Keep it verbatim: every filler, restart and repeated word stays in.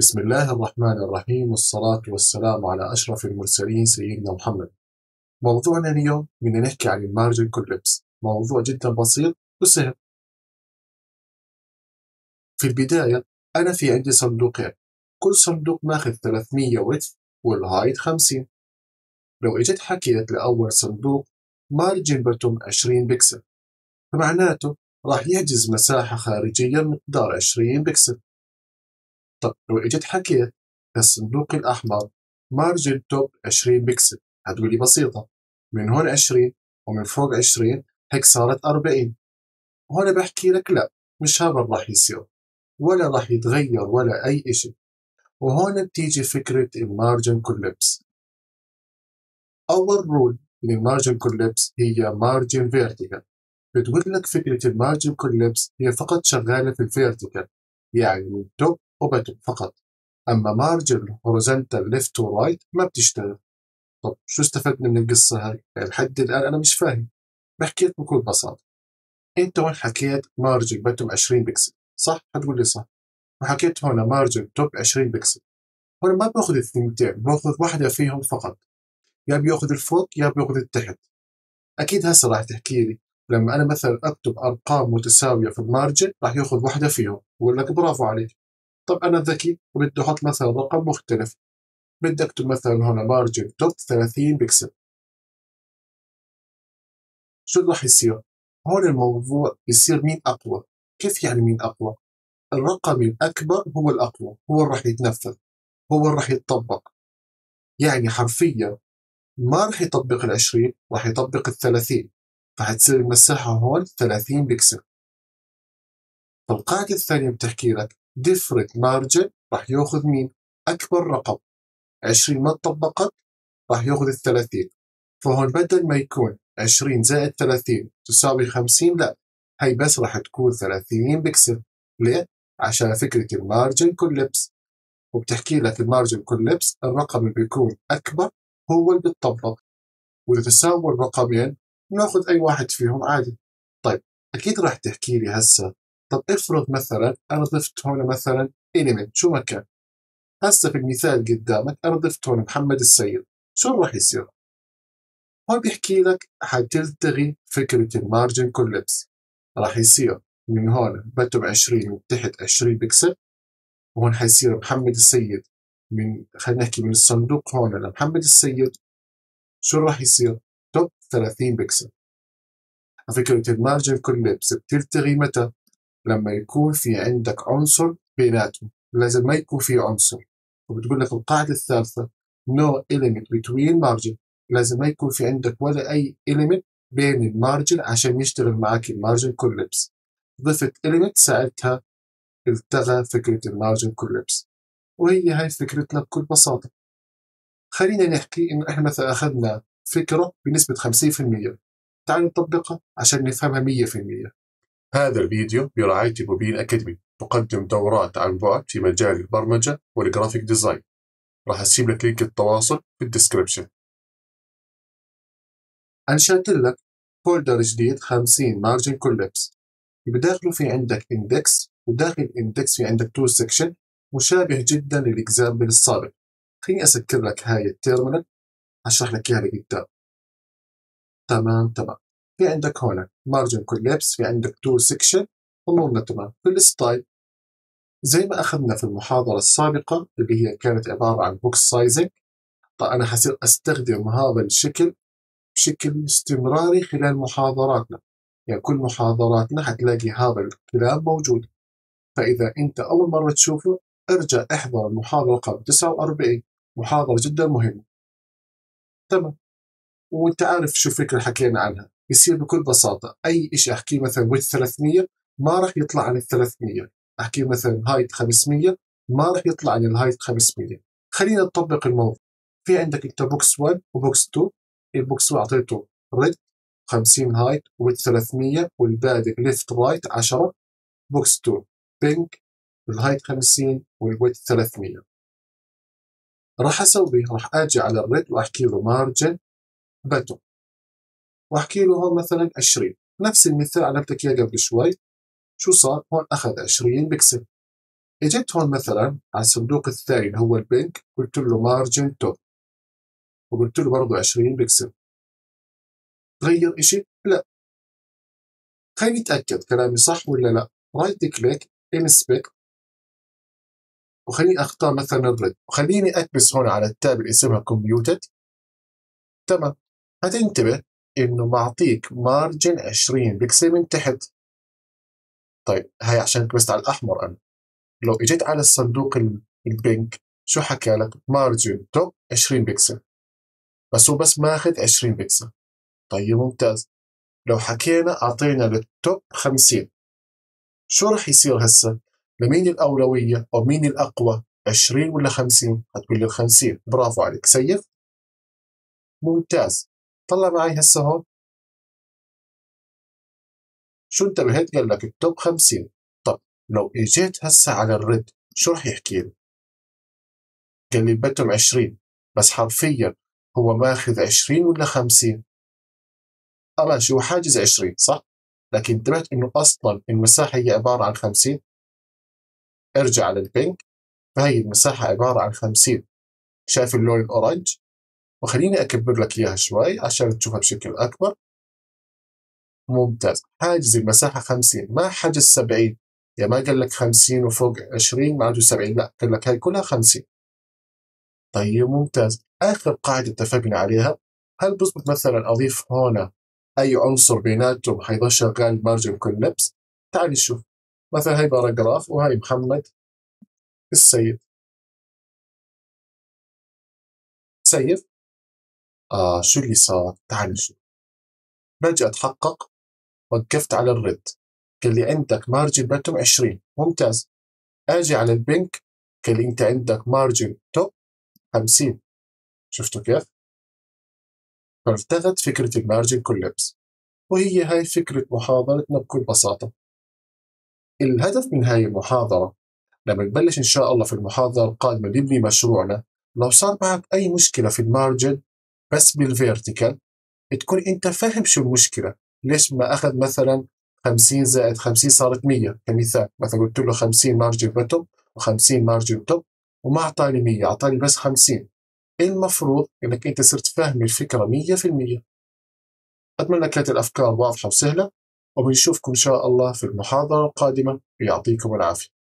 بسم الله الرحمن الرحيم، والصلاة والسلام على أشرف المرسلين سيدنا محمد. موضوعنا اليوم بدنا نحكي عن المارجن كولابس، موضوع جدا بسيط وسهل. في البداية أنا في عندي صندوقين، كل صندوق ماخذ ثلاثمية ويدث والهايت خمسين. لو اجيت حكيت لأول صندوق مارجن بتوم عشرين بكسل، فمعناته راح يحجز مساحة خارجية مقدار عشرين بكسل. طب لو اجيت حكيت الصندوق الأحمر مارجن توب عشرين بكسل، هتقولي بسيطة، من هون عشرين ومن فوق عشرين هيك صارت أربعين. وهنا بحكي لك لا، مش هذا راح يصير ولا راح يتغير ولا أي إشي. وهون بتيجي فكرة المارجن كولابس. أول رول للمارجن كولابس هي مارجن فيرتيكال. بتقول لك فكرة المارجن كولابس هي فقط شغالة في الفيرتيكال، يعني من توب وبتوب فقط. أما مارجن هوريزونتال ليفت ورايت ما بتشتغل. طب شو استفدنا من القصة هاي؟ لحد الآن أنا مش فاهم. بحكي لك بكل بساطة، أنت وين حكيت مارجن بتوم عشرين بكسل، صح؟ هتقول لي صح. وحكيت هنا مارجن توب عشرين بكسل، هنا ما باخذ الثنتين، باخذ واحدة فيهم فقط، يا بياخذ الفوق يا بياخذ التحت. أكيد هسه راح تحكي لي لما أنا مثلا أكتب أرقام متساوية في المارجن راح ياخذ واحدة فيهم، بقول لك برافو عليك. طب أنا ذكي وبدي أحط مثلا رقم مختلف، بدي أكتب مثلا هنا مارجن توب ثلاثين بكسل. شو راح يصير؟ هون الموضوع يصير مين أقوى. كيف يعني مين أقوى؟ الرقم الأكبر هو الأقوى، هو اللي راح يتنفذ، هو اللي راح يتطبق. يعني حرفيا ما راح يطبق العشرين، راح يطبق الثلاثين، فحتصير المساحة هون ثلاثين بكسل. فالقاعدة الثانية بتحكي لك different margin راح ياخذ مين؟ أكبر رقم. عشرين ما تطبقت راح ياخذ الثلاثين، فهون بدل ما يكون عشرين زائد ثلاثين تساوي خمسين، لا، هي بس راح تكون ثلاثين بكسل. ليه؟ عشان فكرة المارجن كولابس. وبتحكي لك المارجن كولابس الرقم اللي بيكون أكبر هو اللي بيتطبق، وإذا تساووا الرقمين بناخذ أي واحد فيهم عادي. طيب أكيد راح تحكي لي هسه طب افرض مثلا أنا ضفت هنا مثلا element، شو ما كان. هسه في المثال قدامك أنا ضفت هنا محمد السيد، شو راح يصير؟ هون بيحكي لك حتلتغي فكرة المارجن كولابس، راح يصير من هون بتم عشرين من تحت عشرين بكسل، وهون حيصير محمد السيد من خلينا نحكي من الصندوق هون لمحمد السيد، شو راح يصير؟ توب ثلاثين بكسل. فكرة المارجن كولابس بتلتغي متى؟ لما يكون في عندك عنصر بيناتهم، لازم ما يكون في عنصر. وبتقول لك القاعدة الثالثة no element between margin، لازم ما يكون في عندك ولا أي element بين المارجن عشان يشتغل معك المارجن كولابس. ضفت element ساعتها التغى فكرة المارجن كولابس. وهي هاي فكرتنا بكل بساطة. خلينا نحكي إنه إحنا مثلا أخذنا فكرة بنسبة خمسين بالمية، تعالوا نطبقها عشان نفهمها مية بالمية. هذا الفيديو برعاية AlmobeenAcademy أكاديمي، تقدم دورات عن بعد في مجال البرمجة والجرافيك ديزاين. راح أسيب لك لينك التواصل في الديسكربشن. أنشأت لك فولدر جديد خمسين مارجن كولابس، بداخله في عندك اندكس، وداخل الاندكس في عندك تول سكشن مشابه جدا للإكزامبل السابق. خليني أسكر لك هاي التيرمينال أشرح لك إياها لقدام. تمام تمام. في عندك هون مارجن كولابس، في عندك تو سكشن، امورنا تمام. في الستايل زي ما اخذنا في المحاضره السابقه اللي هي كانت عباره عن بوكس سايزنج، طيب انا حصير استخدم هذا الشكل بشكل استمراري خلال محاضراتنا، يعني كل محاضراتنا حتلاقي هذا الكلام موجود. فاذا انت اول مره تشوفه ارجع احضر المحاضره رقم تسعة وأربعين، محاضره جدا مهمه. تمام. وانت عارف شو الفكره حكينا عنها، يصير بكل بساطة أي إشي أحكيه مثلا ويت ثلاثمية ما راح يطلع عن الثلاثمية، أحكيه مثلا هايت خمسمية ما راح يطلع عن الهايت خمسمية. خلينا نطبق الموضوع. في عندك أنت بوكس واحد وبوكس اتنين، البوكس واحد أعطيته ريد خمسين هايت ويت ثلاثمية والبادئ ليفت رايت عشرة، بوكس اتنين بينك الهايت خمسين والويت ثلاثمية. راح أسوي راح أجي على الريد وأحكي له مارجن باتو، واحكي له هون مثلا عشرين، نفس المثال علمتك اياه قبل شوي. شو صار؟ هون اخذ عشرين بكسل. اجيت هون مثلا على الصندوق الثاني اللي هو البنك، قلت له مارجن توب وقلت له برضه عشرين بكسل. تغير اشي؟ لا. خليني اتاكد كلامي صح ولا لا. رايت كليك انسبكت وخليني اختار مثلا الريد، وخليني اكبس هون على التاب اللي اسمها كومبيوتد. تمام، هتنتبه انه معطيك مارجن عشرين بكسل من تحت. طيب هاي عشان كبست على الاحمر. انا لو اجيت على الصندوق البنك شو حكى لك؟ مارجن توب عشرين بكسل، بس هو بس ماخذ عشرين بكسل. طيب ممتاز. لو حكينا اعطينا للتوب خمسين، شو رح يصير هسه؟ لمين الاولويه او مين الاقوى؟ عشرين ولا خمسين؟ حتقول لي ال خمسين. برافو عليك، سيف ممتاز. طلع معي هسه هون شو انتبهت؟ قال لك التوب خمسين. طب لو اجيت هسه على الريد شو رح يحكي لي؟ قال لي البتم عشرين، بس حرفيا هو ماخذ عشرين ولا خمسين؟ اه ماشي، هو حاجز عشرين صح؟ لكن انتبهت انه اصلا المساحه هي عباره عن خمسين. ارجع على البنك، فهي المساحه عباره عن خمسين. شايف اللون الاورنج؟ وخليني اكبر لك اياها شوي عشان تشوفها بشكل اكبر. ممتاز، حاجز المساحه خمسين، ما حاجز سبعين. يعني ما قال لك خمسين وفوق عشرين معناته سبعين، لا قال لك هاي كلها خمسين. طيب ممتاز. اخر قاعده اتفقنا عليها، هل بزبط مثلا اضيف هون اي عنصر بيناتهم حيضل شغال مارجن كولابس؟ تعال نشوف. مثلا هاي باراجراف وهاي محمد السيد. سيف آه شو اللي صار؟ تعال نشوف. برجع اتحقق، وقفت على الريد قال لي عندك مارجن باتوم عشرين. ممتاز. اجي على البنك قال لي انت عندك مارجن توب خمسين. شفتوا كيف؟ فارتغت فكرة المارجن كولابس، وهي هاي فكرة محاضرتنا بكل بساطة. الهدف من هاي المحاضرة لما نبلش إن شاء الله في المحاضرة القادمة نبني مشروعنا، لو صار معك أي مشكلة في المارجن بس بالفيرتيكال تكون أنت فاهم شو المشكلة، ليش ما أخذ مثلا خمسين زائد خمسين صارت مية كمثال. مثلا قلت له خمسين مارجن بتوب وخمسين مارجن توب وما أعطاني مية، أعطاني بس خمسين. المفروض انك انت صرت فاهم الفكره مية بالمية. اتمنى كانت الافكار واضحه وسهله، وبنشوفكم ان شاء الله في المحاضره القادمه. يعطيكم العافيه.